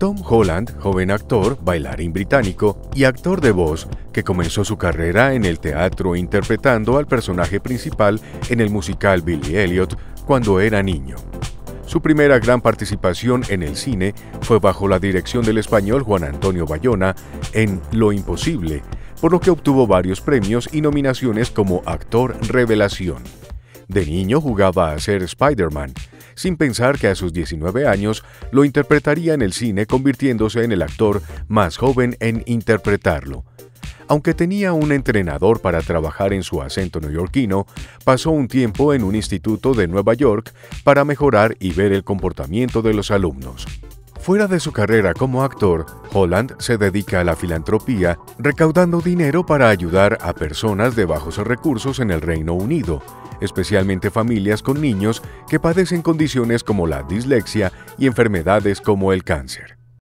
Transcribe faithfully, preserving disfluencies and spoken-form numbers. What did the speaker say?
Tom Holland, joven actor, bailarín británico y actor de voz, que comenzó su carrera en el teatro interpretando al personaje principal en el musical Billy Elliot cuando era niño. Su primera gran participación en el cine fue bajo la dirección del español Juan Antonio Bayona en Lo Imposible, por lo que obtuvo varios premios y nominaciones como actor revelación. De niño jugaba a ser Spider-Man, sin pensar que a sus diecinueve años lo interpretaría en el cine, convirtiéndose en el actor más joven en interpretarlo. Aunque tenía un entrenador para trabajar en su acento neoyorquino, pasó un tiempo en un instituto de Nueva York para mejorar y ver el comportamiento de los alumnos. Fuera de su carrera como actor, Holland se dedica a la filantropía, recaudando dinero para ayudar a personas de bajos recursos en el Reino Unido, especialmente familias con niños que padecen condiciones como la dislexia y enfermedades como el cáncer.